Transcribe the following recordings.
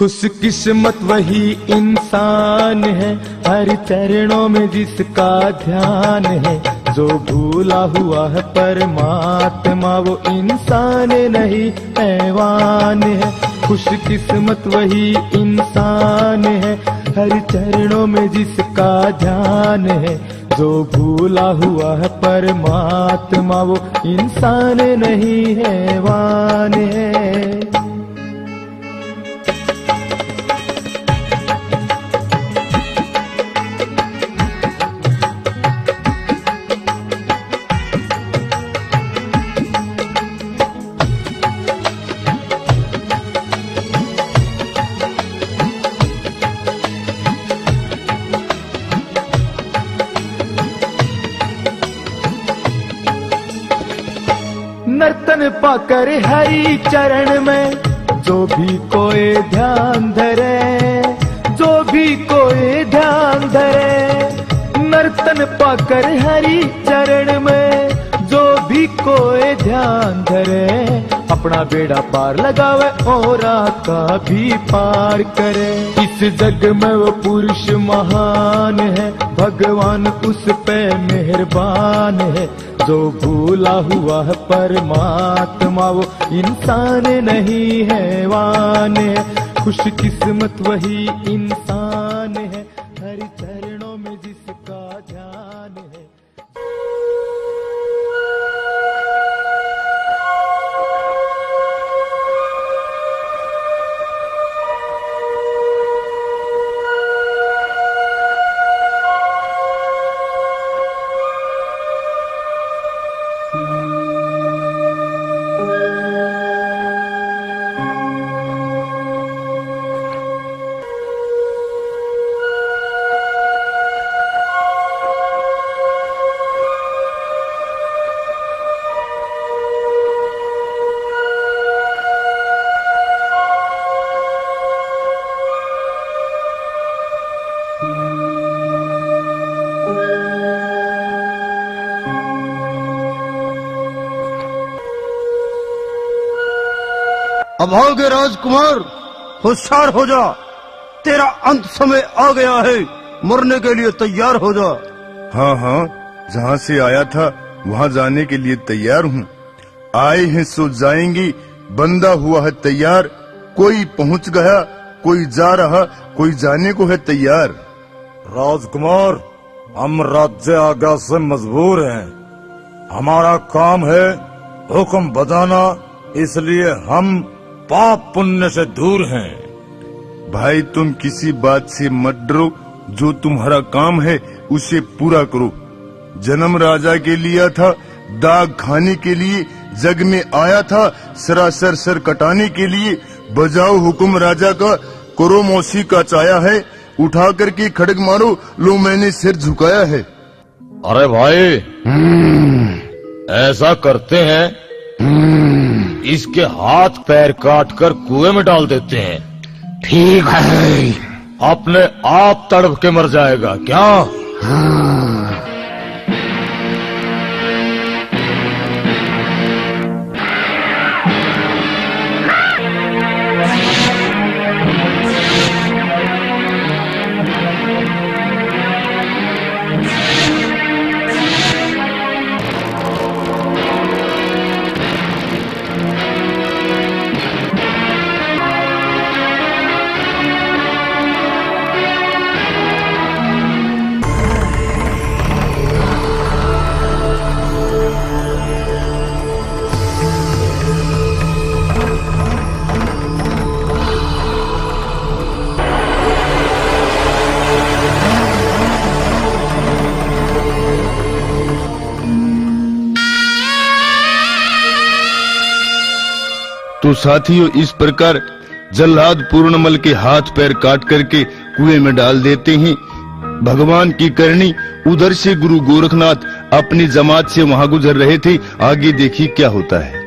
खुशकिस्मत वही इंसान है हर चरणों में जिसका ध्यान है। जो भूला हुआ है परमात्मा वो इंसान नहीं हैवान है। खुशकिस्मत वही इंसान है हर चरणों में जिसका ध्यान है। जो भूला हुआ है परमात्मा वो इंसान नहीं हैवान है। नर्तन पाकर हरि चरण में जो भी कोई ध्यान धरे, जो भी कोई ध्यान धरे। नर्तन पाकर हरि चरण में जो भी कोई ध्यान धरे। अपना बेड़ा पार लगावे औरा का भी पार करे। इस जग में वो पुरुष महान है भगवान उस पे मेहरबान है। जो भूला हुआ है परमात्मा वो इंसान नहीं हैवान है। खुशकिस्मत वही इंसान है हर चरणों में जिसका ध्यान है। अभागे राजकुमार होशियार हो जा, तेरा अंत समय आ गया है, मरने के लिए तैयार हो जा। हाँ हाँ, जहाँ से आया था वहाँ जाने के लिए तैयार हूँ। आए हैं सो जाएंगी, बंदा हुआ है तैयार। कोई पहुँच गया, कोई जा रहा, कोई जाने को है तैयार। राजकुमार, हम राज्य आज्ञा से मजबूर हैं। हमारा काम है हुक्म बजाना, इसलिए हम पाप पुण्य से दूर हैं। भाई तुम किसी बात से मत डरो, जो तुम्हारा काम है उसे पूरा करो। जन्म राजा के लिया था, दाग खाने के लिए जग में आया था, सरासर सर कटाने के लिए। बजाओ हुकुम राजा का, करो मौसी का चाया है। उठा करके खड़ग मारो, लो मैंने सिर झुकाया है। अरे भाई ऐसा करते हैं, इसके हाथ पैर काट कर कुएं में डाल देते हैं। ठीक है, अपने आप तड़प के मर जाएगा क्या? हाँ। तो साथियों, इस प्रकार जल्लाद पूर्णमल के हाथ पैर काट करके कुएं में डाल देते हैं। भगवान की करनी। उधर से गुरु गोरखनाथ अपनी जमात से वहां गुजर रहे थे। आगे देखिए क्या होता है।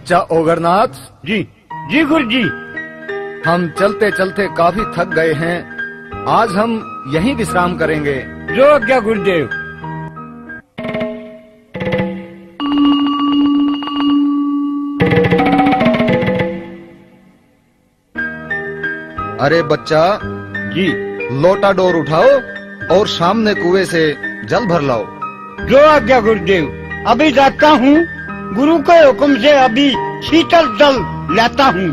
अच्छा उगरनाथ जी। जी गुरुजी, हम चलते चलते काफी थक गए हैं, आज हम यहीं विश्राम करेंगे। जो आज्ञा गुरुदेव। अरे बच्चा जी, लोटा डोर उठाओ और सामने कुएं से जल भर लाओ। जो आज्ञा गुरुदेव, अभी जाता हूँ, गुरु के हुक्म से अभी शीतल जल लेता हूँ।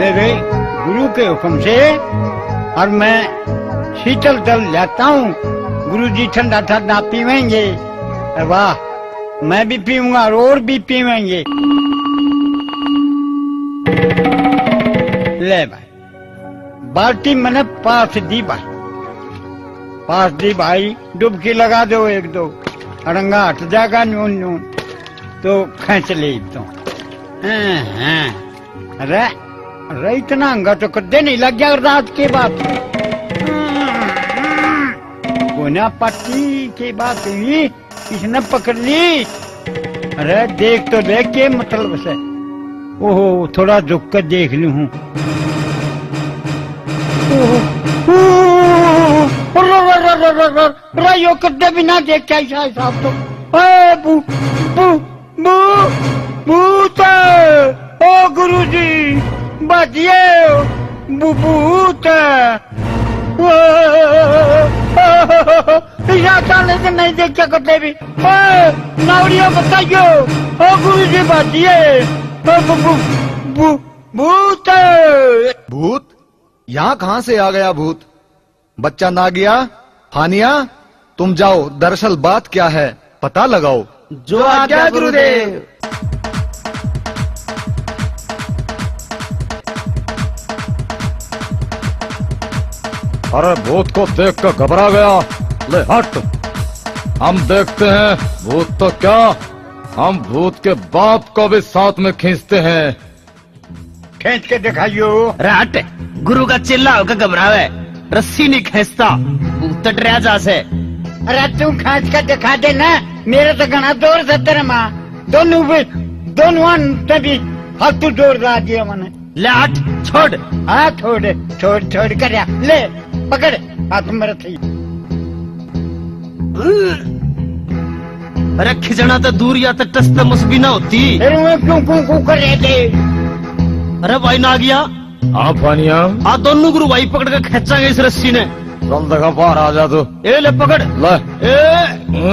रे गुरु के हुक्म से और मैं शीतल जल लेता हूँ, गुरुजी ठंडा ठंडा पीवेंगे। वाह, मैं भी पीऊंगा और भी पीवेंगे। ले भाई बाल्टी मैंने पास दी भाई, पास दी भाई। डुबकी लगा दो एक दो, अरंगा हट जाएगा नून नून तो खींच ले तो। अरे अरे इतना अंगा तो कदे नहीं लग गया रात के बाद ना पट्टी के बात हुई, इसने पकड़ ली। अरे देख तो देख के मतलब से, ओहो थोड़ा झुक कर देख लू हूँ। यो कदे भी ना देख क्या साहब तो बू बू बू भूत। ओ गुरुजी बचिए भूत। लेकिन नहीं देखा कटे भी नावड़ियों बताइयो। ओ गुरु जी बाजिए भूत। भूत यहाँ कहाँ से आ गया भूत? बच्चा नागिया हानिया, तुम जाओ, दरअसल बात क्या है पता लगाओ। जो आज्ञा गुरुदेव। अरे भूत को देख कर घबरा गया, ले हट। हम देखते हैं भूत तो क्या, हम भूत के बाप को भी साथ में खींचते हैं। खींच के दिखाइयो। अरे हट, गुरु का चिल्ला होकर घबरावे, रस्सी नहीं खींचता, भूत डरा जा से। अरे तू खींच के दिखा दे ना, मेरा तो घना जोर से तेरे माँ दोनों भी फालतू जोर ला दिया मैंने। ले हट, छोड़। हाँ छोड़ छोड़ छोड़ कर या। ले पकड़ हाथ में रखी। अरे खिंचना तो दूर या तो टस्त मुसबी ना होती। क्यों क्यों कर रहे थे? अरे भाई ना गया आप पानिया, आ दोनों गुरु भाई पकड़ कर खींचेंगे इस रस्सी ने। तुम देखा बाहर आ जा तो। ए ले पकड़ ले। ए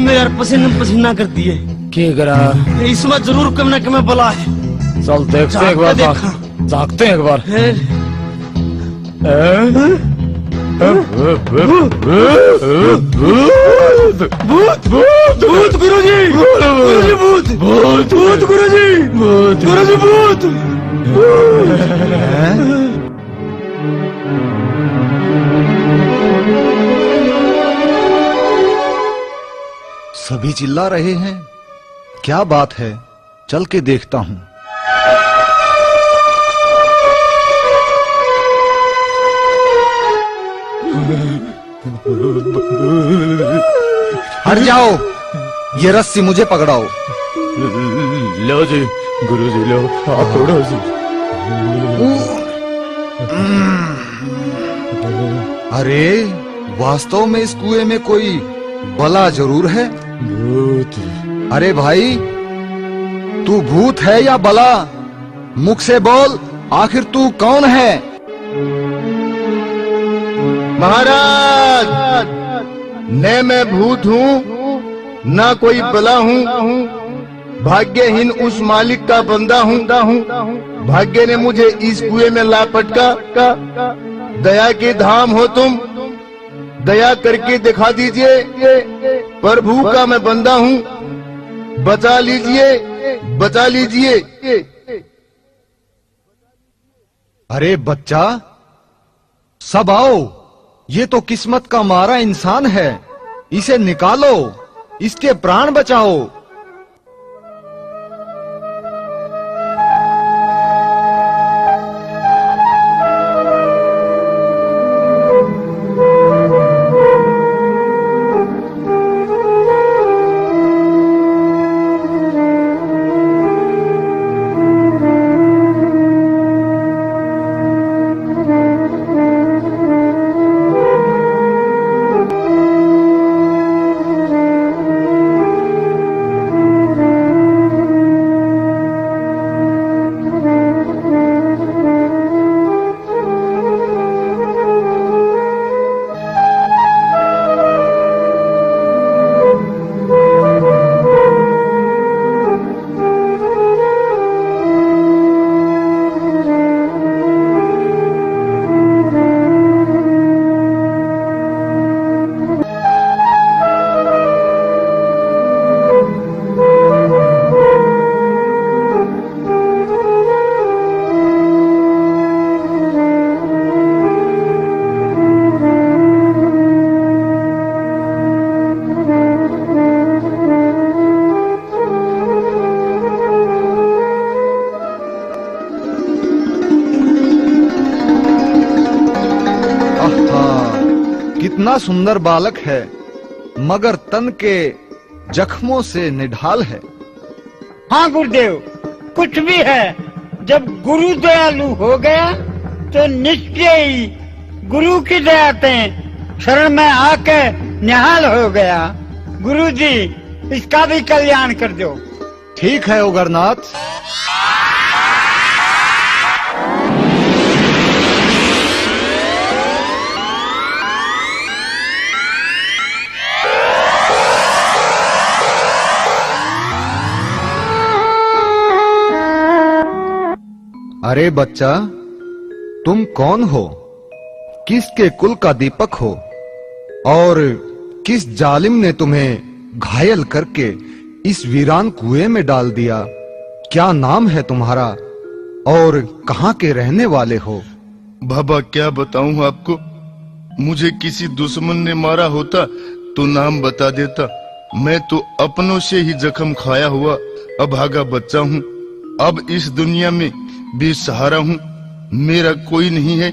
मैं यार पसीना पसीना कर दिए। क्या करा इसमें जरूर कम न कम बला है। चल देखते एक बार, जागते हैं एक बार। भूत भूत भूत गुरुजी, भूत भूत भूत गुरुजी, भूत गुरुजी भूत। सभी चिल्ला रहे हैं, क्या बात है, चल के देखता हूं। हट जाओ, ये रस्सी मुझे पकड़ाओ। लो जी गुरुजी, लो आप छोड़ो जी। अरे वास्तव में इस कुएं में कोई भला जरूर है। भूत। अरे भाई तू भूत है या बला, मुख से बोल, आखिर तू कौन है? महाराज न मैं भूत हूँ न कोई बला हूँ, भाग्यहीन उस मालिक का बंदा हूँ। भाग्य ने मुझे इस कुएं में ला पटका। दया की धाम हो तुम, दया करके दिखा दीजिए। पर भूखा मैं बंदा हूँ, बचा लीजिए, बचा लीजिए। अरे बच्चा सब आओ, ये तो किस्मत का मारा इंसान है, इसे निकालो, इसके प्राण बचाओ। कितना सुंदर बालक है, मगर तन के जख्मों से निढाल है। हाँ गुरुदेव, कुछ भी है, जब गुरु दयालु हो गया तो निश्चय ही गुरु की दया से शरण में आके निहाल हो गया। गुरु जी इसका भी कल्याण कर दो। ठीक है उगरनाथ। अरे बच्चा, तुम कौन हो, किसके कुल का दीपक हो, और किस जालिम ने तुम्हें घायल करके इस वीरान कुएं में डाल दिया? क्या नाम है तुम्हारा और कहाँ के रहने वाले हो? बाबा क्या बताऊँ आपको, मुझे किसी दुश्मन ने मारा होता तो नाम बता देता। मैं तो अपनों से ही जख्म खाया हुआ अभागा बच्चा हूँ। अब इस दुनिया में बेसहारा हूँ, मेरा कोई नहीं है,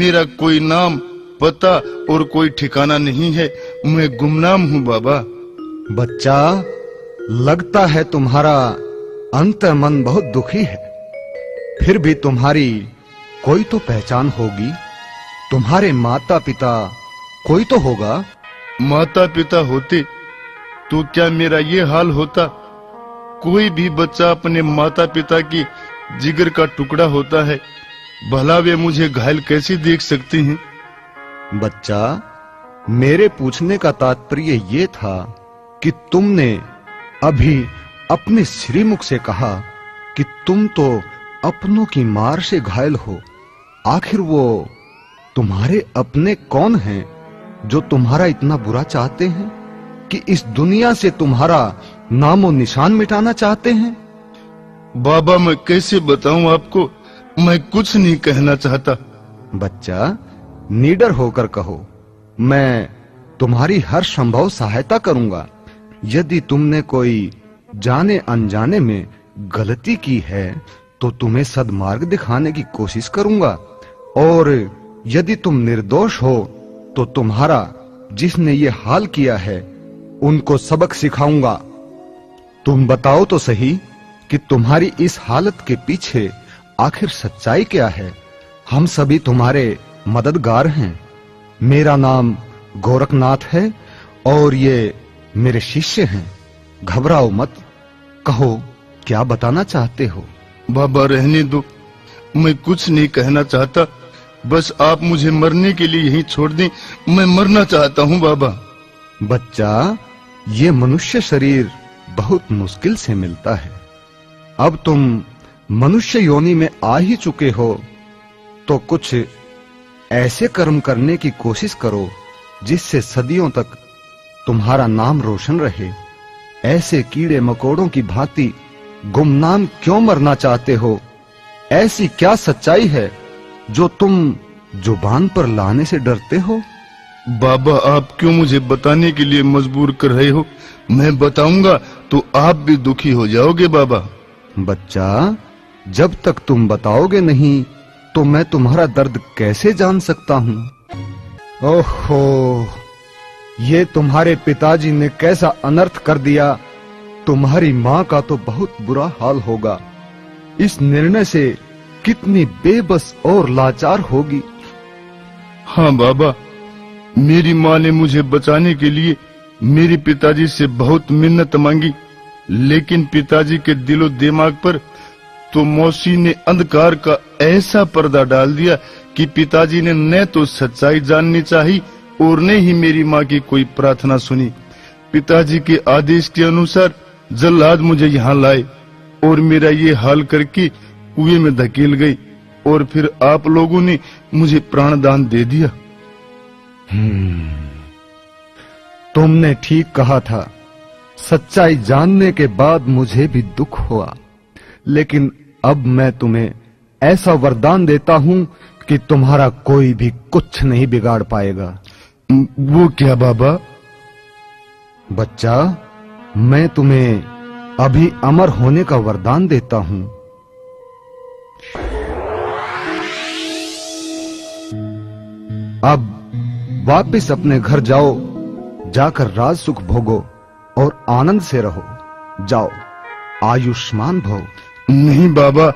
मेरा कोई नाम पता और कोई ठिकाना नहीं है, मैं गुमनाम हूँ बाबा। बच्चा, लगता है तुम्हारा अंतर्मन बहुत दुखी है, फिर भी तुम्हारी कोई तो पहचान होगी, तुम्हारे माता पिता कोई तो होगा। माता पिता होते तो क्या मेरा ये हाल होता? कोई भी बच्चा अपने माता पिता की जिगर का टुकड़ा होता है, भला वे मुझे घायल कैसे देख सकती हैं? बच्चा, मेरे पूछने का तात्पर्य ये था कि तुमने अभी अपने श्रीमुख से कहा कि तुम तो अपनों की मार से घायल हो, आखिर वो तुम्हारे अपने कौन हैं जो तुम्हारा इतना बुरा चाहते हैं कि इस दुनिया से तुम्हारा नामो निशान मिटाना चाहते हैं? बाबा मैं कैसे बताऊं आपको, मैं कुछ नहीं कहना चाहता। बच्चा, निडर होकर कहो, मैं तुम्हारी हर संभव सहायता करूंगा। यदि तुमने कोई जाने अनजाने में गलती की है तो तुम्हें सदमार्ग दिखाने की कोशिश करूंगा, और यदि तुम निर्दोष हो तो तुम्हारा जिसने ये हाल किया है उनको सबक सिखाऊंगा। तुम बताओ तो सही कि तुम्हारी इस हालत के पीछे आखिर सच्चाई क्या है? हम सभी तुम्हारे मददगार हैं। मेरा नाम गोरखनाथ है और ये मेरे शिष्य हैं। घबराओ मत, कहो क्या बताना चाहते हो? बाबा रहने दो, मैं कुछ नहीं कहना चाहता, बस आप मुझे मरने के लिए यहीं छोड़ दें, मैं मरना चाहता हूँ बाबा। बच्चा, ये मनुष्य शरीर बहुत मुश्किल से मिलता है, अब तुम मनुष्य योनि में आ ही चुके हो तो कुछ ऐसे कर्म करने की कोशिश करो जिससे सदियों तक तुम्हारा नाम रोशन रहे। ऐसे कीड़े मकोड़ों की भांति गुमनाम क्यों मरना चाहते हो? ऐसी क्या सच्चाई है जो तुम जुबान पर लाने से डरते हो? बाबा, आप क्यों मुझे बताने के लिए मजबूर कर रहे हो? मैं बताऊंगा तो आप भी दुखी हो जाओगे। बाबा, बच्चा, जब तक तुम बताओगे नहीं तो मैं तुम्हारा दर्द कैसे जान सकता हूँ। ओहो, ये तुम्हारे पिताजी ने कैसा अनर्थ कर दिया। तुम्हारी माँ का तो बहुत बुरा हाल होगा। इस निर्णय से कितनी बेबस और लाचार होगी। हाँ बाबा, मेरी माँ ने मुझे बचाने के लिए मेरे पिताजी से बहुत मिन्नत मांगी, लेकिन पिताजी के दिलो दिमाग पर तो मौसी ने अंधकार का ऐसा पर्दा डाल दिया कि पिताजी ने न तो सच्चाई जाननी चाहिए और न ही मेरी माँ की कोई प्रार्थना सुनी। पिताजी के आदेश के अनुसार जल्लाद मुझे यहाँ लाए और मेरा ये हाल करके कुएं में धकेल गई, और फिर आप लोगों ने मुझे प्राणदान दे दिया। तुमने ठीक कहा था। सच्चाई जानने के बाद मुझे भी दुख हुआ, लेकिन अब मैं तुम्हें ऐसा वरदान देता हूँ कि तुम्हारा कोई भी कुछ नहीं बिगाड़ पाएगा। वो क्या बाबा? बच्चा, मैं तुम्हें अभी अमर होने का वरदान देता हूँ। अब वापिस अपने घर जाओ, जाकर राज सुख भोगो और आनंद से रहो। जाओ, आयुष्मान भव। नहीं बाबा,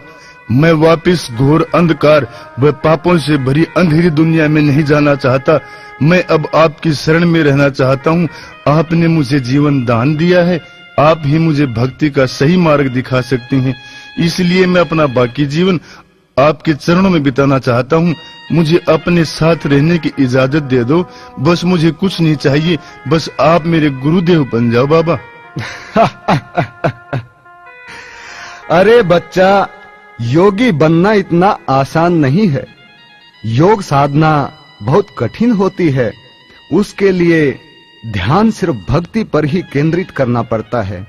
मैं वापस घोर अंधकार व पापों से भरी अंधेरी दुनिया में नहीं जाना चाहता। मैं अब आपकी शरण में रहना चाहता हूँ। आपने मुझे जीवन दान दिया है, आप ही मुझे भक्ति का सही मार्ग दिखा सकते हैं। इसलिए मैं अपना बाकी जीवन आपके चरणों में बिताना चाहता हूँ। मुझे अपने साथ रहने की इजाजत दे दो। बस, मुझे कुछ नहीं चाहिए। बस आप मेरे गुरुदेव बन जाओ बाबा। अरे बच्चा, योगी बनना इतना आसान नहीं है। योग साधना बहुत कठिन होती है। उसके लिए ध्यान सिर्फ भक्ति पर ही केंद्रित करना पड़ता है।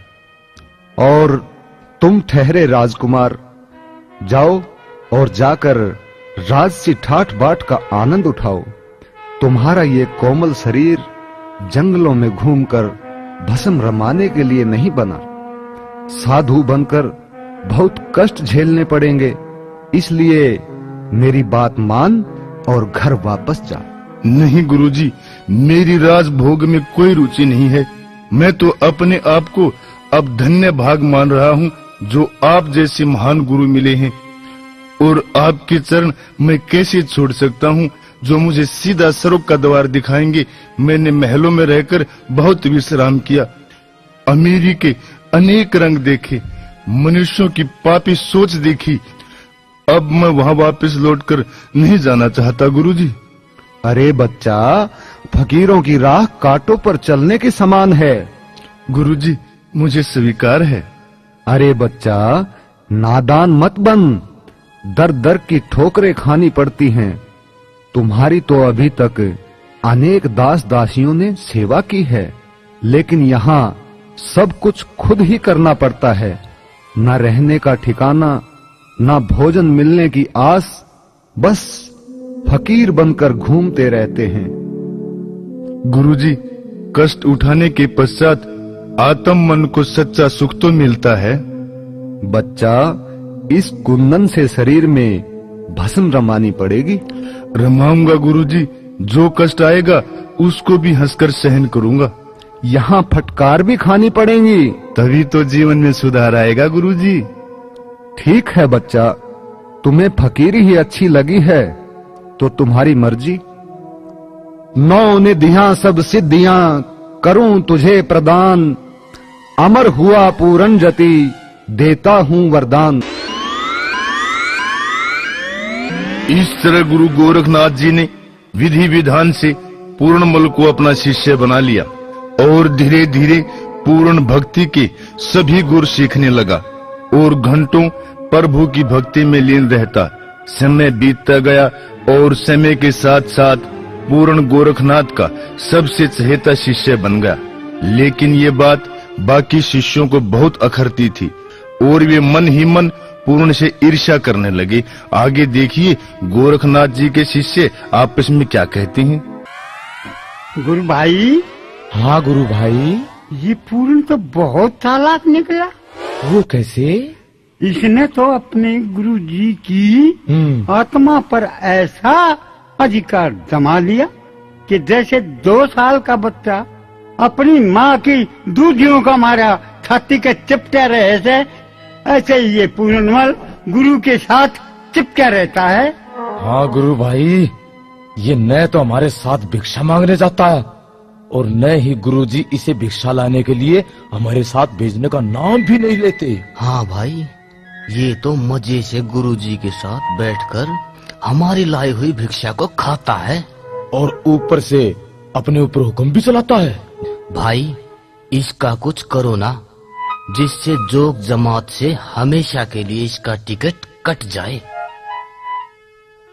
और तुम ठहरे राजकुमार, जाओ और जाकर राज से ठाठ बाट का आनंद उठाओ। तुम्हारा ये कोमल शरीर जंगलों में घूमकर भस्म रमाने के लिए नहीं बना। साधु बनकर बहुत कष्ट झेलने पड़ेंगे, इसलिए मेरी बात मान और घर वापस जा। नहीं गुरुजी, मेरी राज भोग में कोई रुचि नहीं है। मैं तो अपने आप को अब धन्य भाग मान रहा हूँ जो आप जैसे महान गुरु मिले हैं, और आपके चरण मैं कैसे छोड़ सकता हूँ जो मुझे सीधा स्वर्ग का द्वार दिखाएंगे। मैंने महलों में रहकर बहुत विश्राम किया, अमीरी के अनेक रंग देखे, मनुष्यों की पापी सोच देखी। अब मैं वहाँ वापस लौटकर नहीं जाना चाहता गुरुजी। अरे बच्चा, फकीरों की राह कांटों पर चलने के समान है। गुरुजी, मुझे स्वीकार है। अरे बच्चा, नादान मत बन। दर दर की ठोकरें खानी पड़ती हैं। तुम्हारी तो अभी तक अनेक दास दासियों ने सेवा की है, लेकिन यहाँ सब कुछ खुद ही करना पड़ता है। न रहने का ठिकाना, न भोजन मिलने की आस, बस फकीर बनकर घूमते रहते हैं। गुरुजी, कष्ट उठाने के पश्चात आत्म मन को सच्चा सुख तो मिलता है। बच्चा, इस कुंदन से शरीर में भस्म रमानी पड़ेगी। रमाऊंगा गुरुजी, जो कष्ट आएगा उसको भी हंसकर सहन करूंगा। यहाँ फटकार भी खानी पड़ेगी, तभी तो जीवन में सुधार आएगा गुरुजी। ठीक है बच्चा, तुम्हें फकीरी ही अच्छी लगी है तो तुम्हारी मर्जी। नौ निधियां सब सिद्धियां करूं तुझे प्रदान, अमर हुआ पूरण जति देता हूं वरदान। इस तरह गुरु गोरखनाथ जी ने विधि विधान से पूर्णमल को अपना शिष्य बना लिया और धीरे धीरे पूर्ण भक्ति के सभी गुर सीखने लगा और घंटों प्रभु की भक्ति में लीन रहता। समय बीतता गया और समय के साथ साथ पूर्ण गोरखनाथ का सबसे चहेता शिष्य बन गया। लेकिन ये बात बाकी शिष्यों को बहुत अखरती थी और वे मन ही मन पूरण से ईर्ष्या करने लगे। आगे देखिए गोरखनाथ जी के शिष्य आपस में क्या कहते हैं। गुरु भाई। हाँ गुरु भाई। ये पूरण तो बहुत चालाक निकला। वो कैसे? इसने तो अपने गुरु जी की आत्मा पर ऐसा अधिकार जमा लिया कि जैसे 2 साल का बच्चा अपनी माँ की दूधियों का मारा छाती के चिपटे रहे से, ऐसे ये पूरणवाल गुरु के साथ चिपका रहता है। हाँ गुरु भाई, ये न तो हमारे साथ भिक्षा मांगने जाता है और न ही गुरुजी इसे भिक्षा लाने के लिए हमारे साथ भेजने का नाम भी नहीं लेते। हाँ भाई, ये तो मजे से गुरुजी के साथ बैठकर हमारी लाई हुई भिक्षा को खाता है और ऊपर से अपने ऊपर हुक्म भी चलाता है। भाई, इसका कुछ करो ना, जिससे जोग जमात से हमेशा के लिए इसका टिकट कट जाए।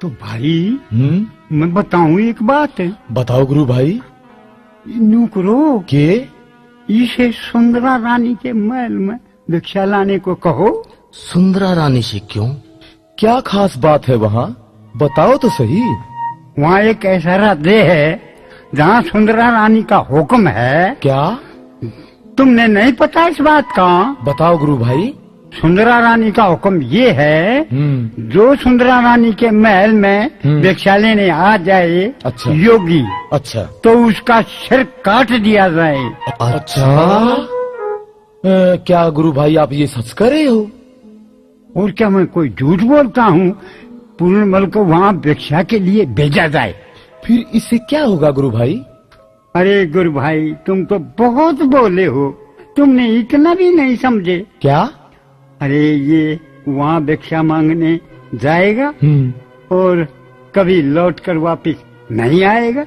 तो भाई मैं बताऊं एक बात? बताओ गुरु भाई। न्यू करो के इसे सुंदरा रानी के महल में भिक्षा लाने को कहो। सुंदरा रानी से क्यों? क्या खास बात है वहाँ, बताओ तो सही। वहाँ एक ऐसा राधे है जहाँ सुंदरा रानी का हुक्म है। क्या तुमने नहीं पता इस बात का? बताओ गुरु भाई। सुंदरा रानी का हुक्म ये है, जो सुंदरा रानी के महल में भिक्षा लेने आ जाए योगी, अच्छा, तो उसका सिर काट दिया जाए। अच्छा, क्या गुरु भाई आप ये सच कर रहे हो? और क्या मैं कोई झूठ बोलता हूँ? पूर्णमल को वहाँ भिक्षा के लिए भेजा जाए। फिर इससे क्या होगा गुरु भाई? अरे गुरु भाई, तुम तो बहुत बोले हो, तुमने इतना भी नहीं समझे। क्या? अरे ये वहाँ भिक्षा मांगने जाएगा और कभी लौट कर वापिस नहीं आएगा।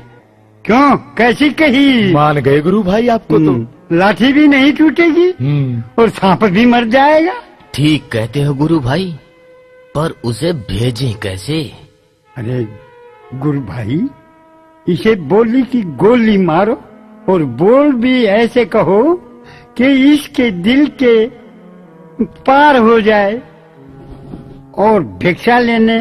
क्यों, कैसी कही? मान गए गुरु भाई आपको तो। लाठी भी नहीं टूटेगी और सांप भी मर जाएगा। ठीक कहते हो गुरु भाई, पर उसे भेजें कैसे? अरे गुरु भाई, इसे बोली की गोली मारो और बोल भी ऐसे कहो कि इसके दिल के पार हो जाए और भिक्षा लेने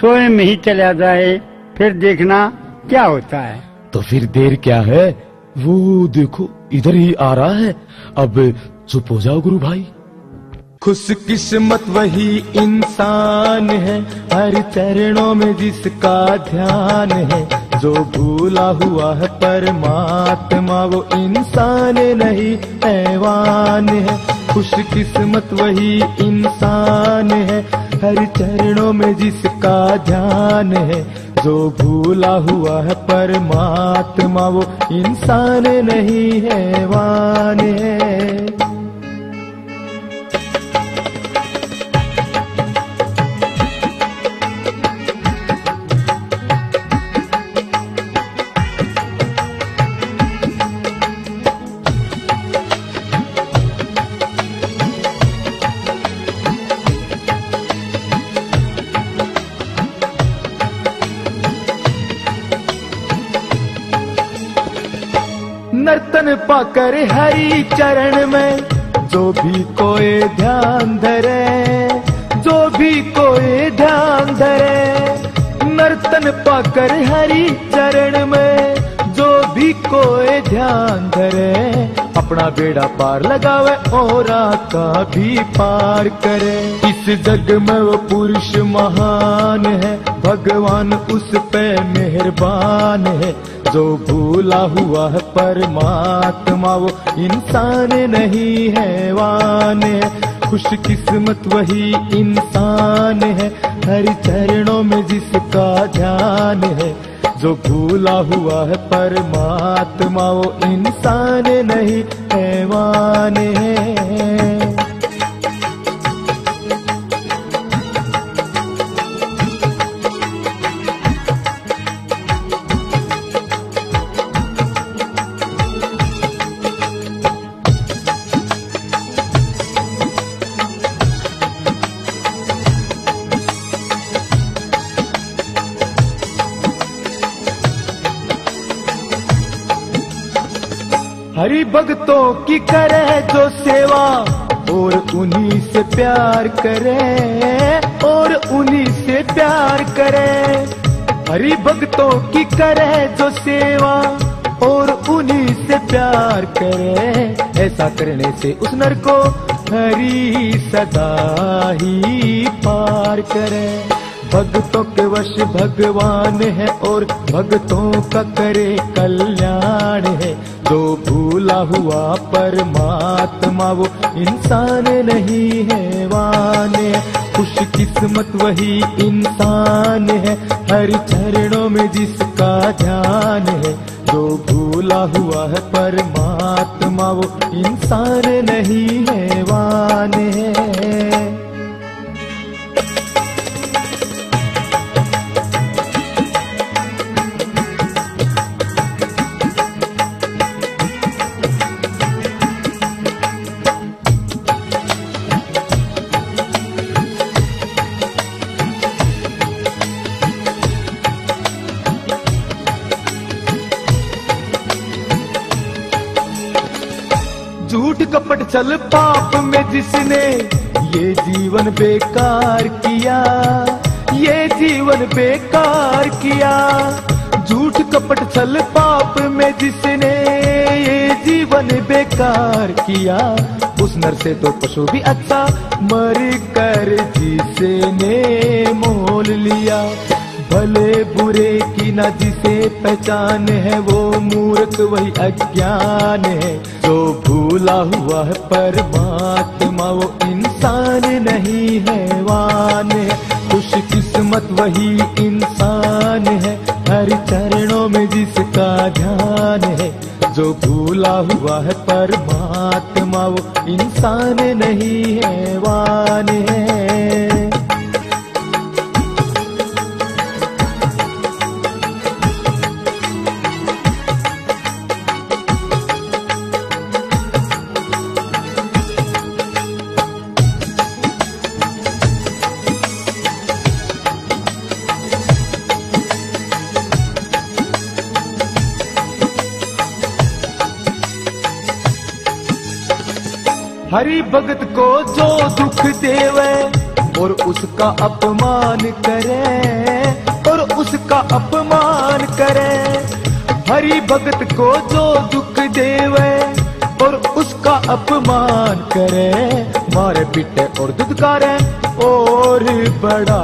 सोए में ही चला जाए। फिर देखना क्या होता है। तो फिर देर क्या है, वो देखो इधर ही आ रहा है। अब चुप हो जाओ गुरु भाई। खुशकिस्मत वही इंसान है, हर चरणों में जिसका ध्यान है। जो भूला हुआ है परमात्मा, वो इंसान नहीं हैवान है। खुशकिस्मत वही इंसान है, हर चरणों में जिसका ध्यान है। जो भूला हुआ है परमात्मा, वो इंसान नहीं हैवान है। नर्तन पाकर हरि चरण में, जो भी कोई ध्यान धरे, जो भी कोई ध्यान धरे। नर्तन पाकर हरि चरण में, जो भी कोई ध्यान धरे। अपना बेड़ा पार लगावे और का भी पार करे। इस जग में वो पुरुष महान है, भगवान उस पे मेहरबान है। जो भूला हुआ है परमात्मा, वो इंसान नहीं हैवान है। खुशकिस्मत वही इंसान है, हर चरणों में जिसका ध्यान है। जो भूला हुआ है परमात्मा, वो इंसान नहीं हैवान है। हरि भक्तों की करे जो सेवा और उन्हीं से प्यार करे, और उन्हीं से प्यार करे। हरि भक्तों की करे जो सेवा और उन्हीं से प्यार करे। ऐसा करने से उस नर को हरि सदा ही पार करे। भक्तों के वश भगवान है और भक्तों का करे कल्याण है। जो भूला हुआ परमात्मा वो इंसान नहीं है वान है। खुश किस्मत वही इंसान है हरि चरणों में जिसका ध्यान है। जो भूला हुआ है परमात्मा वो इंसान नहीं है वान है। कपट चल पाप में जिसने ये जीवन बेकार किया, ये जीवन बेकार किया। झूठ कपट चल पाप में जिसने ये जीवन बेकार किया। उस नर से तो पशु भी अच्छा मर कर जिसने मोल लिया। भले बुरे की न जिसे पहचान है वो मूर्ख वही अज्ञान है। जो भूला हुआ है परमात्मा वो इंसान नहीं है वान है। खुश किस्मत वही इंसान है हरि चरणों में जिसका ध्यान है। जो भूला हुआ है परमात्मा वो इंसान नहीं है वान है। हरि भगत को जो दुख देवे और उसका अपमान करे, और उसका अपमान करे। हरि भगत को जो दुख देवे और उसका अपमान करे। मारे पिटे और दुधकारे और बड़ा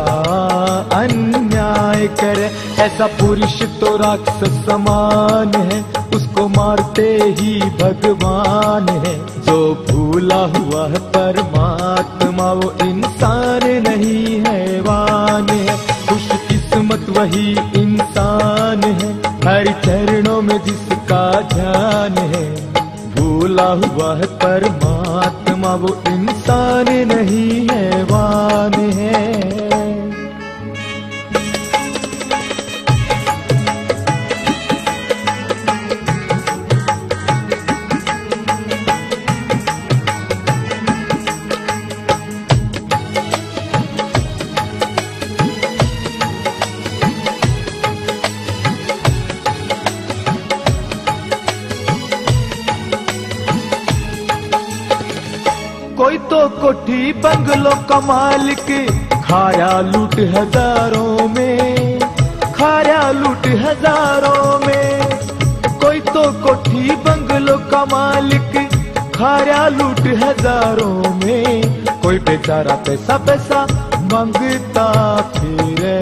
अन्याय करे। ऐसा पुरुष तो राक्षस समान है उसको मारते ही भगवान है। जो भूला हुआ है परमात्मा वो इंसान नहीं है वान है। खुश किस्मत वही इंसान है हरि चरणों में जिसका ध्यान है। भूला हुआ है परमात्मा वो इंसान नहीं है वान है। कोठी बंगलों का मालिक खाया लूट हजारों में, खाया लूट हजारों में। कोई तो कोठी बंगलों का मालिक खाया लूट हजारों में। कोई बेचारा पैसा पैसा मांगता फिरे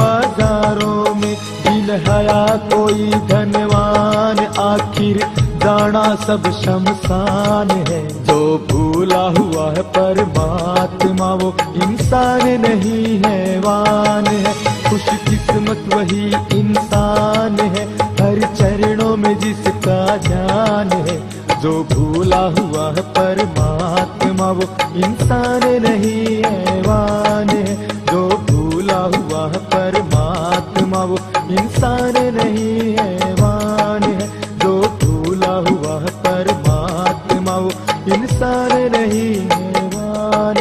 बाजारों में। बिन हया कोई धनवान आखिर जाना सब शमशान है। जो भूला हुआ है परमात्मा वो इंसान नहीं है वान है। खुश किस्मत वही इंसान है हरि चरणों में जिसका ध्यान है। जो भूला हुआ है परमात्मा वो इंसान नहीं है वान है। जो भूला हुआ है परमात्मा वो इंसान नहीं है वान है। जो भूला हुआ है परमात्मा वो इंसान नहीं है वान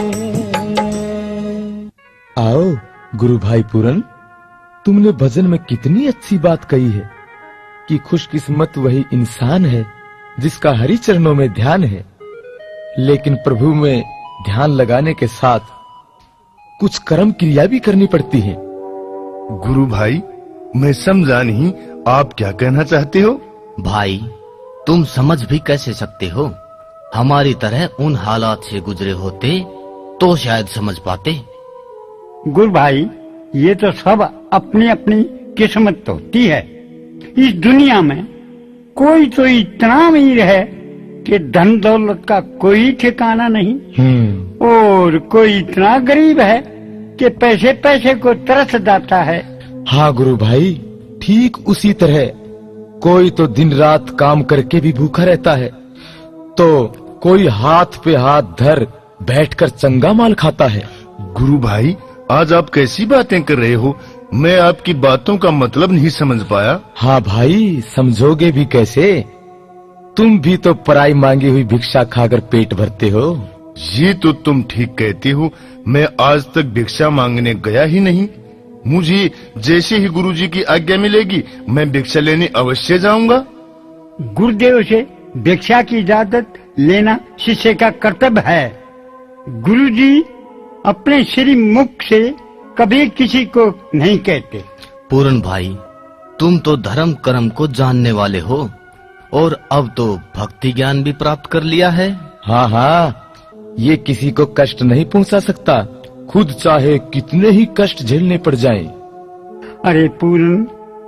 है। आओ गुरु भाई पूरन, तुमने भजन में कितनी अच्छी बात कही है कि खुशकिस्मत वही इंसान है जिसका हरि चरणों में ध्यान है, लेकिन प्रभु में ध्यान लगाने के साथ कुछ कर्म क्रिया भी करनी पड़ती है। गुरु भाई, मैं समझा नहीं, आप क्या कहना चाहते हो? भाई, तुम समझ भी कैसे सकते हो? हमारी तरह उन हालात से गुजरे होते तो शायद समझ पाते। गुरु भाई, ये तो सब अपनी अपनी किस्मत होती है। इस दुनिया में कोई तो इतना अमीर है कि धन दौलत का कोई ठिकाना नहीं, और कोई इतना गरीब है कि पैसे पैसे को तरस जाता है। हाँ गुरु भाई, ठीक उसी तरह कोई तो दिन रात काम करके भी भूखा रहता है, तो कोई हाथ पे हाथ धर बैठकर चंगा माल खाता है। गुरु भाई, आज आप कैसी बातें कर रहे हो? मैं आपकी बातों का मतलब नहीं समझ पाया। हाँ भाई, समझोगे भी कैसे? तुम भी तो पराई मांगी हुई भिक्षा खाकर पेट भरते हो। ये तो तुम ठीक कहते हो। मैं आज तक भिक्षा मांगने गया ही नहीं। मुझे जैसे ही गुरुजी की आज्ञा मिलेगी, मैं भिक्षा लेने अवश्य जाऊंगा। गुरुदेव से भिक्षा की इजाजत लेना शिष्य का कर्तव्य है। गुरुजी अपने श्री मुख से कभी किसी को नहीं कहते। पूरण भाई, तुम तो धर्म कर्म को जानने वाले हो, और अब तो भक्ति ज्ञान भी प्राप्त कर लिया है। हाँ हाँ, ये किसी को कष्ट नहीं पहुंचा सकता, खुद चाहे कितने ही कष्ट झेलने पड़ जाएं। अरे पूरन,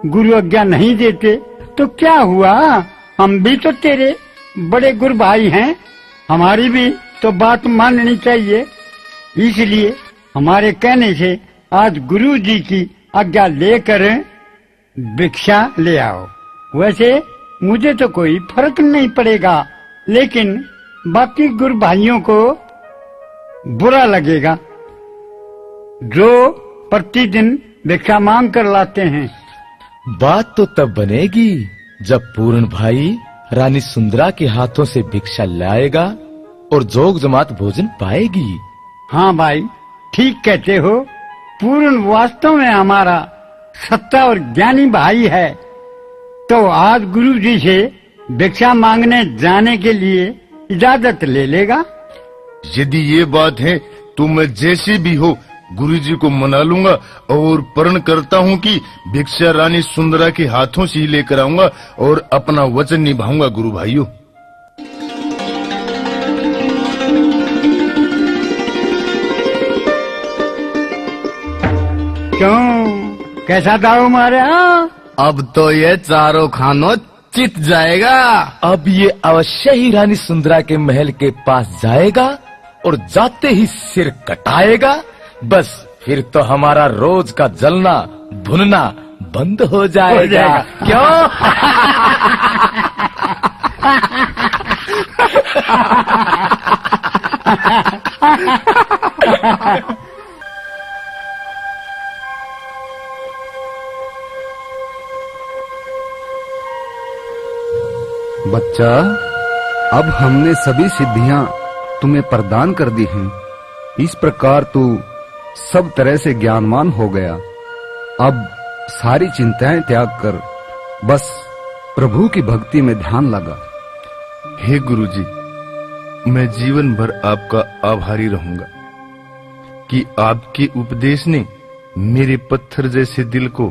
गुरु आज्ञा नहीं देते तो क्या हुआ? हम भी तो तेरे बड़े गुरु भाई हैं, हमारी भी तो बात माननी चाहिए। इसलिए हमारे कहने से आज गुरु जी की आज्ञा लेकर भिक्षा ले आओ। वैसे मुझे तो कोई फर्क नहीं पड़ेगा, लेकिन बाकी गुरु भाइयों को बुरा लगेगा जो प्रतिदिन भिक्षा मांग कर लाते हैं। बात तो तब बनेगी जब पूर्ण भाई रानी सुंदरा के हाथों से भिक्षा लाएगा और जोग जमात भोजन पाएगी। हाँ भाई, ठीक कहते हो। पूर्ण वास्तव में हमारा सच्चा और ज्ञानी भाई है, तो आज गुरु जी से भिक्षा मांगने जाने के लिए इजाजत ले लेगा। यदि ये बात है तो मैं जैसे भी हो गुरुजी को मना लूंगा, और प्रण करता हूँ कि भिक्षा रानी सुंदरा के हाथों से ही लेकर आऊंगा और अपना वचन निभाऊंगा। गुरु भाइयों, क्यों, कैसा दाव मारे? अब तो ये चारों खानों चित जाएगा। अब ये अवश्य ही रानी सुंदरा के महल के पास जाएगा और जाते ही सिर कटाएगा। बस फिर तो हमारा रोज का जलना भुनना बंद हो जाएगा। क्यों? बच्चा, अब हमने सभी सिद्धियां तुम्हें प्रदान कर दी हैं। इस प्रकार तू सब तरह से ज्ञानवान हो गया। अब सारी चिंताएं त्याग कर बस प्रभु की भक्ति में ध्यान लगा। हे गुरुजी, मैं जीवन भर आपका आभारी रहूंगा कि आपके उपदेश ने मेरे पत्थर जैसे दिल को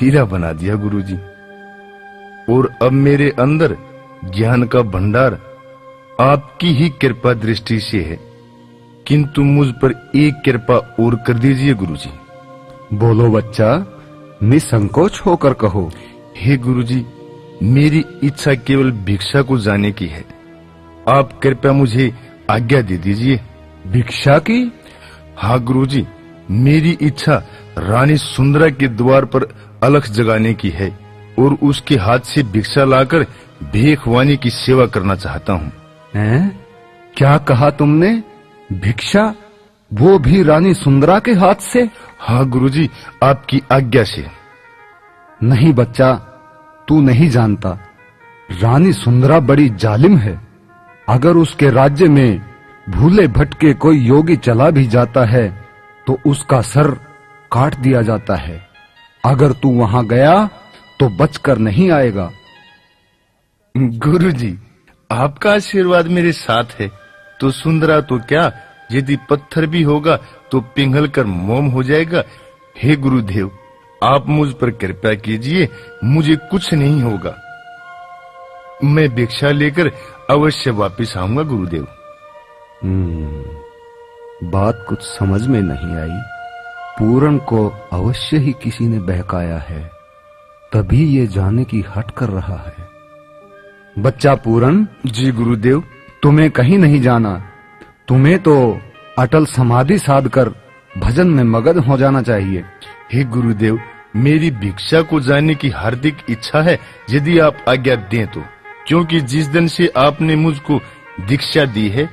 हीरा बना दिया गुरुजी, और अब मेरे अंदर ज्ञान का भंडार आपकी ही कृपा दृष्टि से है। किंतु मुझ पर एक कृपा और कर दीजिए गुरुजी। बोलो बच्चा, निसंकोच होकर कहो। हे गुरुजी, मेरी इच्छा केवल भिक्षा को जाने की है। आप कृपया मुझे आज्ञा दे दीजिए। भिक्षा की? हाँ गुरुजी, मेरी इच्छा रानी सुंदरा के द्वार पर अलख जगाने की है, और उसके हाथ से भिक्षा लाकर भेखवानी की सेवा करना चाहता हूँ। क्या कहा तुमने? भिक्षा, वो भी रानी सुंदरा के हाथ से? हाँ गुरुजी, आपकी आज्ञा से। नहीं बच्चा, तू नहीं जानता, रानी सुंदरा बड़ी जालिम है। अगर उसके राज्य में भूले भटके कोई योगी चला भी जाता है तो उसका सर काट दिया जाता है। अगर तू वहां गया तो बचकर नहीं आएगा। गुरुजी, आपका आशीर्वाद मेरे साथ है तो सुंदरा तो क्या, यदि पत्थर भी होगा तो पिघल कर मोम हो जाएगा। हे गुरुदेव, आप मुझ पर कृपा कीजिए, मुझे कुछ नहीं होगा। मैं भिक्षा लेकर अवश्य वापस आऊंगा गुरुदेव। बात कुछ समझ में नहीं आई। पूरण को अवश्य ही किसी ने बहकाया है, तभी ये जाने की हट कर रहा है। बच्चा पूरण। जी गुरुदेव। तुम्हें कहीं नहीं जाना, तुम्हें तो अटल समाधि साध कर भजन में मगन हो जाना चाहिए। हे गुरुदेव, मेरी भिक्षा को जाने की हार्दिक इच्छा है, यदि आप आज्ञा दें तो, क्योंकि जिस दिन से आपने मुझको दीक्षा दी है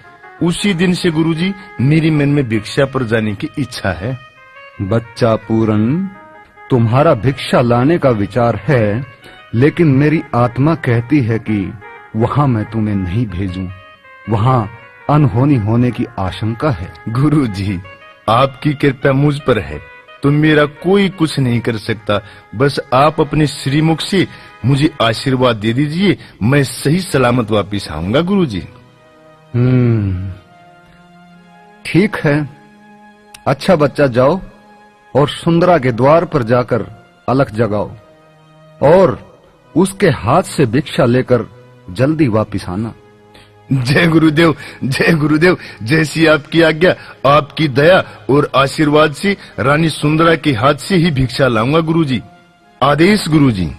उसी दिन से गुरुजी मेरी मन में भिक्षा पर जाने की इच्छा है। बच्चा पूरन, तुम्हारा भिक्षा लाने का विचार है, लेकिन मेरी आत्मा कहती है कि वहाँ मैं तुम्हें नहीं भेजूं, वहाँ अनहोनी होने की आशंका है। गुरुजी, आपकी कृपा मुझ पर है तो मेरा कोई कुछ नहीं कर सकता, बस आप अपने श्रीमुख से मुझे आशीर्वाद दे दीजिए, मैं सही सलामत वापिस आऊंगा गुरुजी। ठीक है। अच्छा बच्चा, जाओ और सुंदरा के द्वार पर जाकर अलख जगाओ और उसके हाथ से भिक्षा लेकर जल्दी वापिस आना। जय गुरुदेव, जय गुरुदेव। जैसी आपकी आज्ञा, आपकी दया और आशीर्वाद से रानी सुंदरा के हाथ से ही भिक्षा लाऊंगा गुरुजी। आदेश गुरुजी।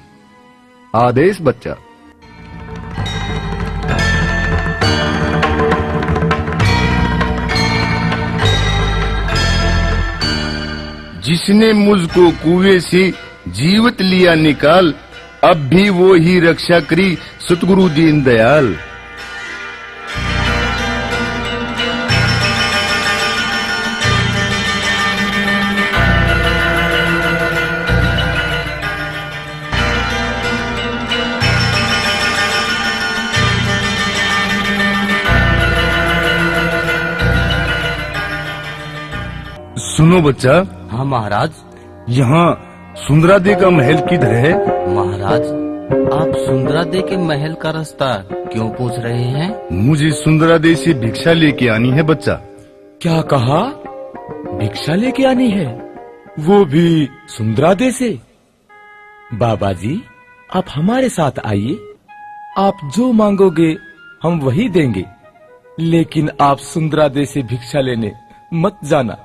आदेश बच्चा। जिसने मुझको कुएं से जीवित लिया निकाल, अब भी वो ही रक्षा करी सतगुरु दीन दयाल। सुनो बच्चा। हाँ महाराज। यहाँ सुंदरा दे का महल किधर है? महाराज, आप सुंदरा दे के महल का रास्ता क्यों पूछ रहे हैं? मुझे सुंदरा दे से भिक्षा लेके आनी है बच्चा। क्या कहा? भिक्षा लेके आनी है, वो भी सुंदरा दे से? बाबा जी, आप हमारे साथ आइए, आप जो मांगोगे हम वही देंगे, लेकिन आप सुंदरा दे से भिक्षा लेने मत जाना,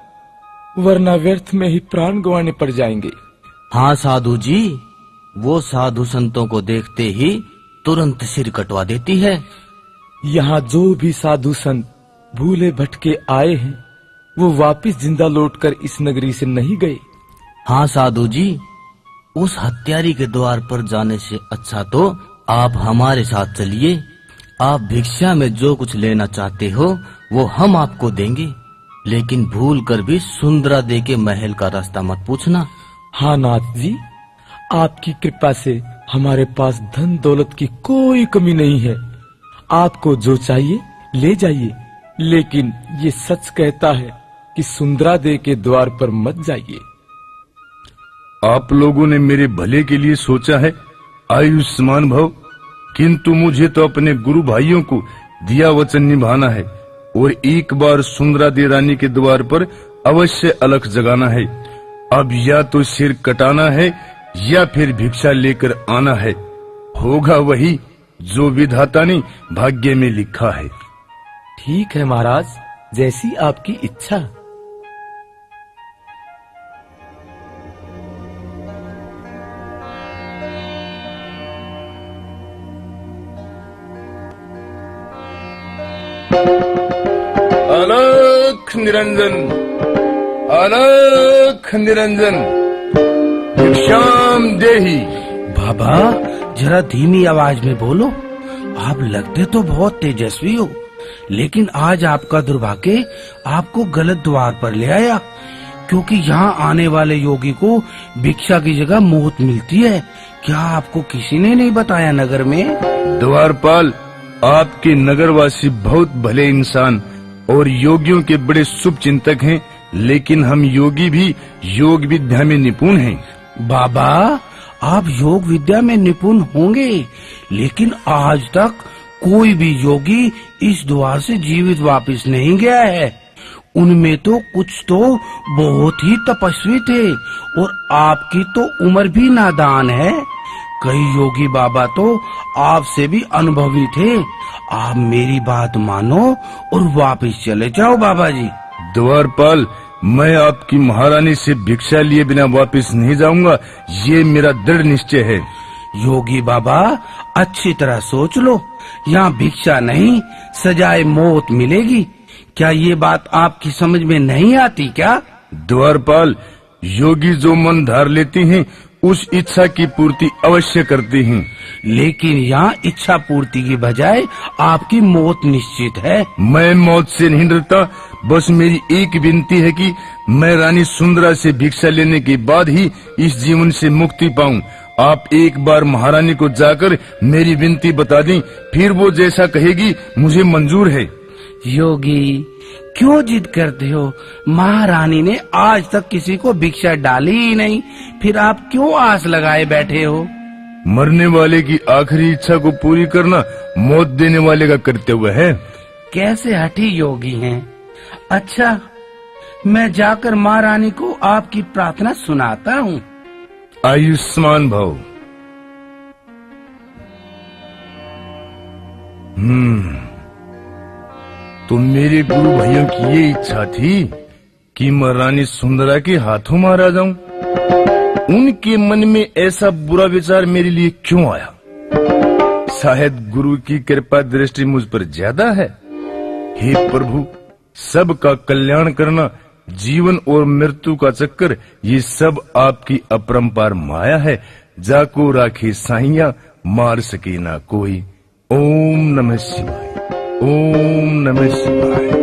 वरना व्यर्थ में ही प्राण गंवाने पड़ जाएंगे। हाँ साधु जी, वो साधु संतों को देखते ही तुरंत सिर कटवा देती है। यहाँ जो भी साधु संत भूले भटके आए हैं, वो वापस जिंदा लौटकर इस नगरी से नहीं गए। हाँ साधु जी, उस हत्यारी के द्वार पर जाने से अच्छा तो आप हमारे साथ चलिए। आप भिक्षा में जो कुछ लेना चाहते हो वो हम आपको देंगे, लेकिन भूल कर भी सुंदरा दे के महल का रास्ता मत पूछना। हाँ नाथ जी, आपकी कृपा से हमारे पास धन दौलत की कोई कमी नहीं है, आपको जो चाहिए ले जाइए, लेकिन ये सच कहता है कि सुंदरा दे के द्वार पर मत जाइए। आप लोगों ने मेरे भले के लिए सोचा है, आयुष्मान भव, किंतु मुझे तो अपने गुरु भाइयों को दिया वचन निभाना है और एक बार सुंदरा दे रानी के द्वार पर अवश्य अलख जगाना है। अब या तो सिर कटाना है या फिर भिक्षा लेकर आना है, होगा वही जो विधाता ने भाग्य में लिखा है। ठीक है महाराज, जैसी आपकी इच्छा। निरंजन, अलख निरंजन, श्याम देही। बाबा, जरा धीमी आवाज में बोलो। आप लगते तो बहुत तेजस्वी हो, लेकिन आज आपका दुर्भाग्य आपको गलत द्वार पर ले आया, क्योंकि यहाँ आने वाले योगी को भिक्षा की जगह मोहत मिलती है। क्या आपको किसी ने नहीं बताया नगर में? द्वारपाल, आपके नगरवासी बहुत भले इंसान और योगियों के बड़े शुभ चिंतक हैं, लेकिन हम योगी भी योग विद्या में निपुण हैं। बाबा, आप योग विद्या में निपुण होंगे, लेकिन आज तक कोई भी योगी इस द्वार से जीवित वापस नहीं गया है। उनमें तो कुछ तो बहुत ही तपस्वी थे और आपकी तो उम्र भी नादान है। कई योगी बाबा तो आपसे भी अनुभवी थे। आप मेरी बात मानो और वापस चले जाओ बाबा जी। द्वारपाल, मैं आपकी महारानी से भिक्षा लिए बिना वापस नहीं जाऊंगा, ये मेरा दृढ़ निश्चय है। योगी बाबा, अच्छी तरह सोच लो, यहाँ भिक्षा नहीं सजाए मौत मिलेगी। क्या ये बात आपकी समझ में नहीं आती क्या? द्वारपाल, योगी जो मन धार लेती हैं, उस इच्छा की पूर्ति अवश्य करती हैं। लेकिन यहाँ इच्छा पूर्ति की बजाय आपकी मौत निश्चित है। मैं मौत से नहीं डरता, बस मेरी एक विनती है कि मैं रानी सुंदरा से भिक्षा लेने के बाद ही इस जीवन से मुक्ति पाऊं। आप एक बार महारानी को जाकर मेरी विनती बता दें, फिर वो जैसा कहेगी मुझे मंजूर है। योगी, क्यों जिद करते हो? महारानी ने आज तक किसी को भिक्षा डाली ही नहीं, फिर आप क्यों आस लगाए बैठे हो? मरने वाले की आखिरी इच्छा को पूरी करना मौत देने वाले का कर्तव्य है। कैसे हठी योगी हैं। अच्छा, मैं जाकर महारानी को आपकी प्रार्थना सुनाता हूँ। आयुष्मान भव। तो मेरे गुरु भाइयों की ये इच्छा थी कि मैं रानी सुंदरा के हाथों मारा जाऊं। उनके मन में ऐसा बुरा विचार मेरे लिए क्यों आया? शायद गुरु की कृपा दृष्टि मुझ पर ज्यादा है। हे प्रभु, सबका कल्याण करना, जीवन और मृत्यु का चक्कर, ये सब आपकी अपरंपार माया है। जाको राखे साइया, मार सके ना कोई। ओम नमः शिवाय, ओम नमः शिवाय।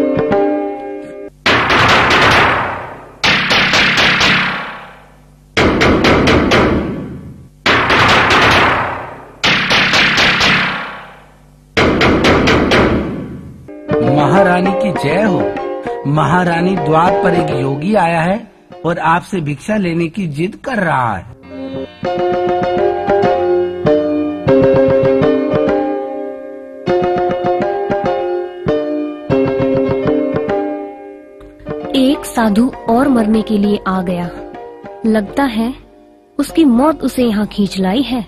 महारानी की जय हो। महारानी, द्वार पर एक योगी आया है और आपसे भिक्षा लेने की जिद कर रहा है। एक साधु और मरने के लिए आ गया, लगता है उसकी मौत उसे यहाँ खींच लाई है।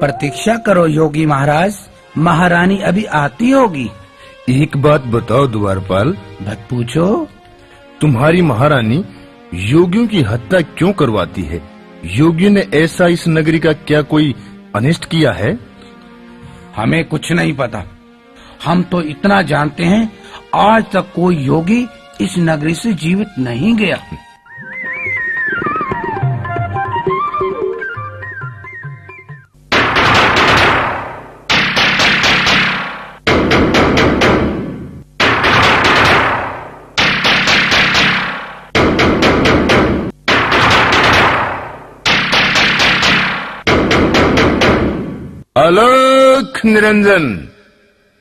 प्रतीक्षा करो योगी महाराज, महारानी अभी आती होगी। एक बात बताओ द्वारपाल। मत पूछो। तुम्हारी महारानी योगियों की हत्या क्यों करवाती है? योगियों ने ऐसा इस नगरी का क्या कोई अनिष्ट किया है? हमें कुछ नहीं पता। हम तो इतना जानते हैं, आज तक कोई योगी इस नगरी से जीवित नहीं गया। अलोक निरंजन,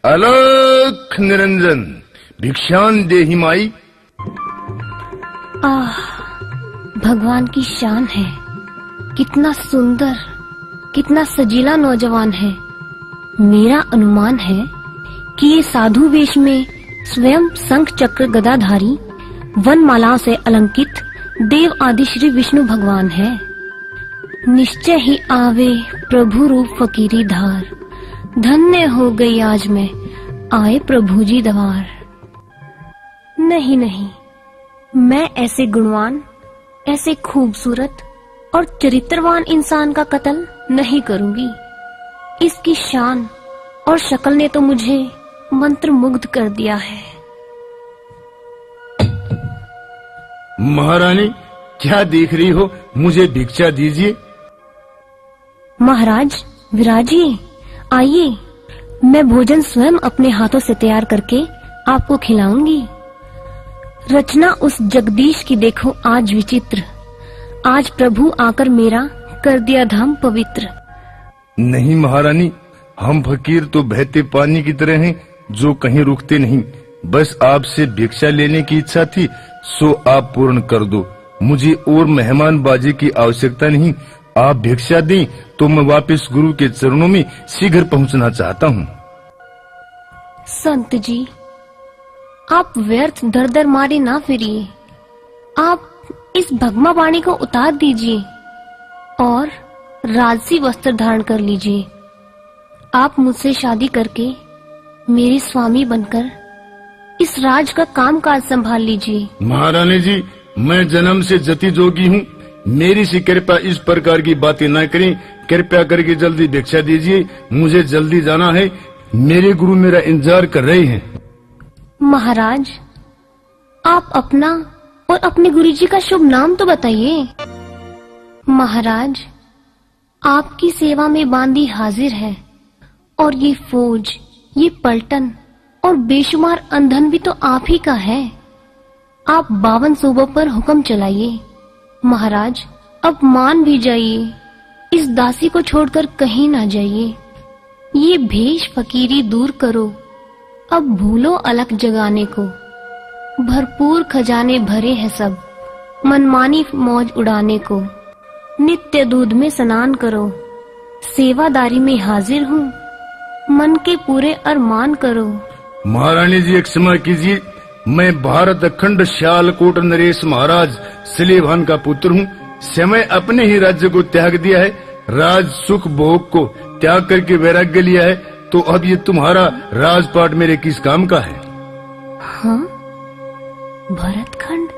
अलोक निरंजन, भिक्षान देहि माई। आह, भगवान की शान है, कितना सुंदर, कितना सजीला नौजवान है। मेरा अनुमान है कि ये साधु वेश में स्वयं शंख चक्र गदाधारी, वन मालाओं से अलंकित देव आदि श्री विष्णु भगवान है। निश्चय ही आवे प्रभु रूप फकीरी धार, धन्य हो गई आज मैं आए प्रभु जी द्वार। नहीं नहीं, मैं ऐसे गुणवान, ऐसे खूबसूरत और चरित्रवान इंसान का कत्ल नहीं करूंगी। इसकी शान और शक्ल ने तो मुझे मंत्रमुग्ध कर दिया है। महारानी, क्या देख रही हो? मुझे भिक्षा दीजिए। महाराज विराजिए, आइए, मैं भोजन स्वयं अपने हाथों से तैयार करके आपको खिलाऊंगी। रचना उस जगदीश की देखो आज विचित्र, आज प्रभु आकर मेरा कर दिया धाम पवित्र। नहीं महारानी, हम फकीर तो बहते पानी की तरह हैं, जो कहीं रुकते नहीं। बस आपसे भिक्षा लेने की इच्छा थी, सो आप पूर्ण कर दो। मुझे और मेहमानबाजी की आवश्यकता नहीं। आप भिक्षा दें तो मैं वापस गुरु के चरणों में शीघ्र पहुंचना चाहता हूं। संत जी, आप व्यर्थ दर दर मारे ना फिरिए। आप इस भगमा वाणी को उतार दीजिए और राजसी वस्त्र धारण कर लीजिए। आप मुझसे शादी करके मेरे स्वामी बनकर इस राज का कामकाज संभाल लीजिए। महारानी जी, मैं जन्म से जति जोगी हूँ। मेरी सी कृपा इस प्रकार की बातें न करें। कृपया करके जल्दी भिक्षा दीजिए, मुझे जल्दी जाना है। मेरे गुरु मेरा इंतजार कर रहे हैं। महाराज, आप अपना और अपने गुरुजी का शुभ नाम तो बताइए। महाराज, आपकी सेवा में बांदी हाजिर है और ये फौज, ये पलटन और बेशुमार अंधन भी तो आप ही का है। आप 52 सूबों पर हुक्म चलाइए। महाराज, अब मान भी जाइए, इस दासी को छोड़कर कहीं ना जाइए। ये भेष फकीरी दूर करो, अब भूलो अलग जगाने को। भरपूर खजाने भरे हैं सब, मनमानी मौज उड़ाने को। नित्य दूध में स्नान करो, सेवादारी में हाजिर हूँ, मन के पूरे अरमान करो। महारानी जी, एक क्षमा कीजिए, मैं भारत अखंड श्यालकोट नरेश महाराज शलीभान का पुत्र हूँ। समय अपने ही राज्य को त्याग दिया है, राज सुख भोग को त्याग करके वैराग्य लिया है। तो अब ये तुम्हारा राजपाट मेरे किस काम का है? हाँ, भरतखंड,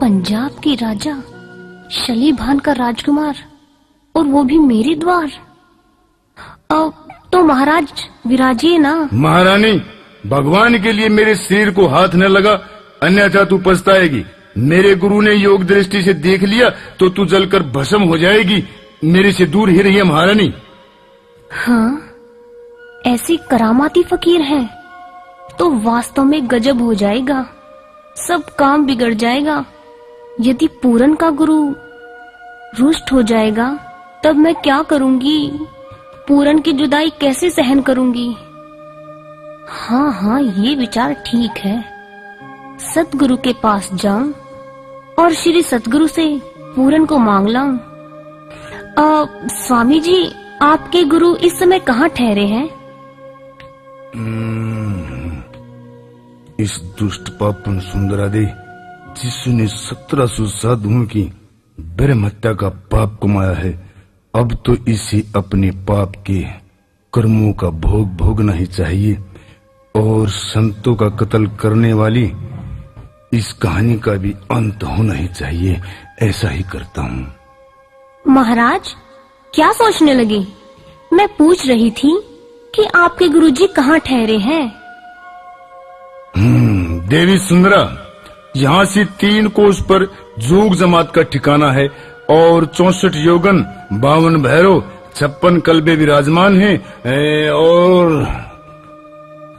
पंजाब के राजा शलीभान का राजकुमार, और वो भी मेरे द्वार। अब तो महाराज विराजिए ना। महारानी, भगवान के लिए मेरे सिर को हाथ न लगा, अन्यथा तू पछताएगी। मेरे गुरु ने योग दृष्टि से देख लिया तो तू जलकर भस्म हो जाएगी। मेरे से दूर ही रहिए महारानी। हाँ, ऐसी करामाती फकीर है तो वास्तव में गजब हो जाएगा, सब काम बिगड़ जाएगा। यदि पूरन का गुरु रुष्ट हो जाएगा तब मैं क्या करूँगी? पूरन की जुदाई कैसे सहन करूंगी? हाँ हाँ, ये विचार ठीक है। सतगुरु के पास जाऊं और श्री सतगुरु से पूरन को मांग लाऊं। स्वामी जी, आपके गुरु इस समय कहाँ ठहरे हैं? इस दुष्ट पापन सुंदरा दे, जिसने 1700 साधुओं की ब्रह्म हत्या का पाप कमाया है, अब तो इसे अपने पाप के कर्मों का भोग भोगना ही चाहिए। और संतों का कत्ल करने वाली इस कहानी का भी अंत होना ही चाहिए। ऐसा ही करता हूँ। महाराज, क्या सोचने लगे? मैं पूछ रही थी कि आपके गुरुजी कहाँ ठहरे हैं। देवी सुंदरा, यहाँ से 3 कोस पर जोग जमात का ठिकाना है और 64 योगन, 52 भैरव, 56 कल्बे विराजमान हैं। और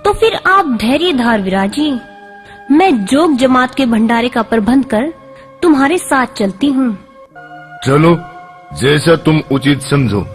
तो फिर आप धैर्य धार विराजी, मैं जोग जमात के भंडारे का प्रबंध कर तुम्हारे साथ चलती हूँ। चलो, जैसा तुम उचित समझो।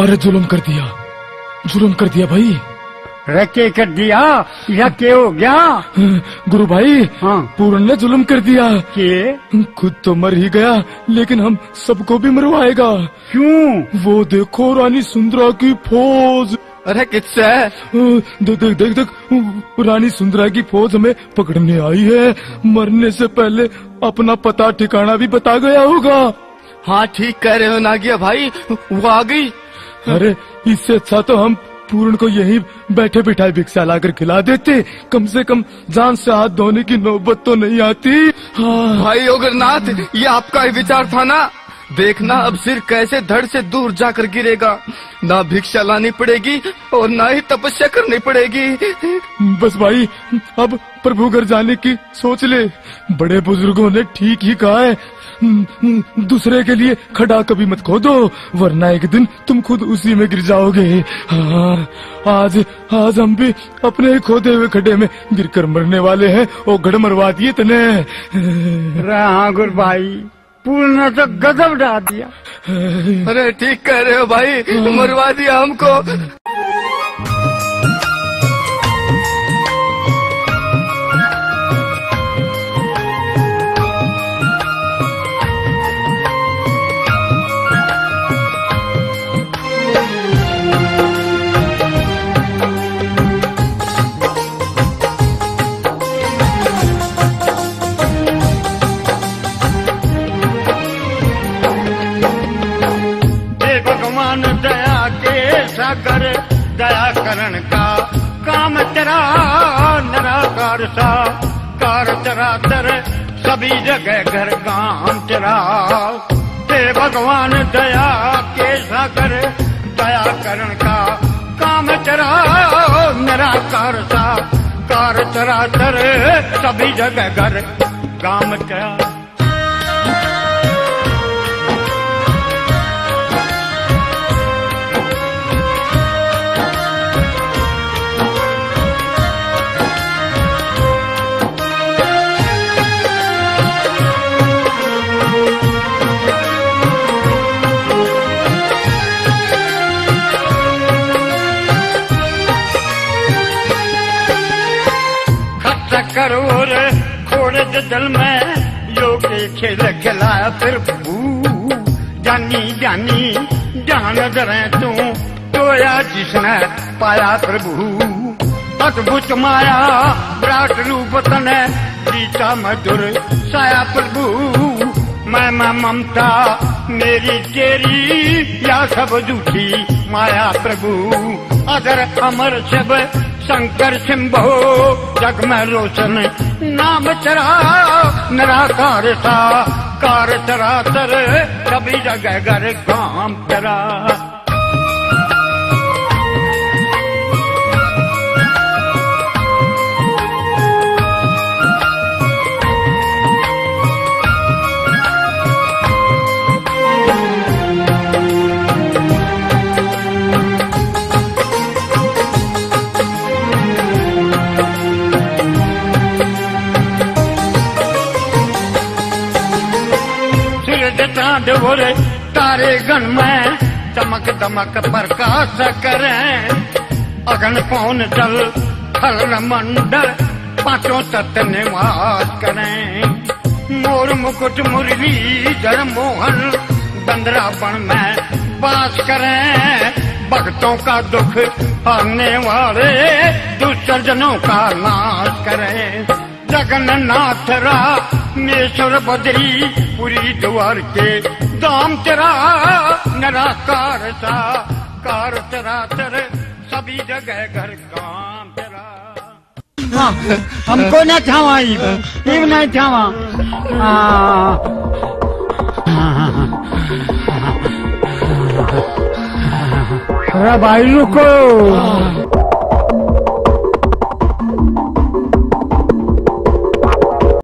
अरे जुल्म कर दिया भाई। रके कर दिया या के हो गया? गुरु भाई, हाँ, पूरन ने जुल्म कर दिया। के खुद तो मर ही गया, लेकिन हम सबको भी मरवाएगा। क्यों? वो देखो रानी सुंदरा की फौज, अरे किससे? देख देख देख देख, रानी सुंदरा की फौज हमें पकड़ने आई है। मरने से पहले अपना पता ठिकाना भी बता गया होगा। हाँ ठीक कह रहे हो नागिया भाई, वो आ गई। अरे इससे अच्छा तो हम पूर्ण को यहीं बैठे बिठाए भिक्षा लाकर खिला देते, कम से कम जान से हाथ धोने की नौबत तो नहीं आती। हाँ। भाई उगरनाथ, ये आपका ही विचार था ना? देखना अब सिर कैसे धड़ से दूर जाकर गिरेगा। ना भिक्षा लानी पड़ेगी और ना ही तपस्या करनी पड़ेगी। बस भाई, अब प्रभु घर जाने की सोच ले। बड़े बुजुर्गों ने ठीक ही कहा है, दूसरे के लिए खड़ा कभी मत खोदो, वरना एक दिन तुम खुद उसी में गिर जाओगे। हाँ, आज हम भी अपने ही खोदे हुए खड्डे में गिरकर मरने वाले हैं। ओ गड़ मरवा दिए तने। हाँ गुरु भाई, पूर्ण तो गजब डाल दिया। अरे ठीक कह रहे हो भाई, मरवा दिया हमको। कर दया करण का काम तेरा निराकार सा कार तेरा तर सभी जगह घर काम तेरा। हे भगवान दया के सागर दया करण का काम तेरा निराकार सा कार तेरा तर सभी जगह घर काम तेरा। करोर खोड़े जल में योगे खेल खिलाया फिर भू जानी जानी जान जरे तू तोया जिसने पाया प्रभु अद्भुत माया विराट रूप तने सीता मधुर साया प्रभु। मैं ममता मेरी तेरी या सब झूठी माया प्रभु अगर अमर सब शंकर सिंह हो जग में रोशन नाम चरा निराकार सा कार चरा तर सभी जगह घर काम चरा। तारे गण में चमक दमक प्रकाश करें अगन पौन जल थल मंडल पांचों तत्व निवास करें मोर मुकुट मुरली जर मोहन बंदरापन में वास करें भक्तों का दुख पाने वाले दुष्टजनों का नाश करें जगन्नाथ रा मेश्वर बदरी पूरी द्वार के दाम तेरा निराकार सा कार तेरा तर सभी जगह घर काम तेरा। हाँ, हमको न छावा नहीं छावा। अरे भाई रुको,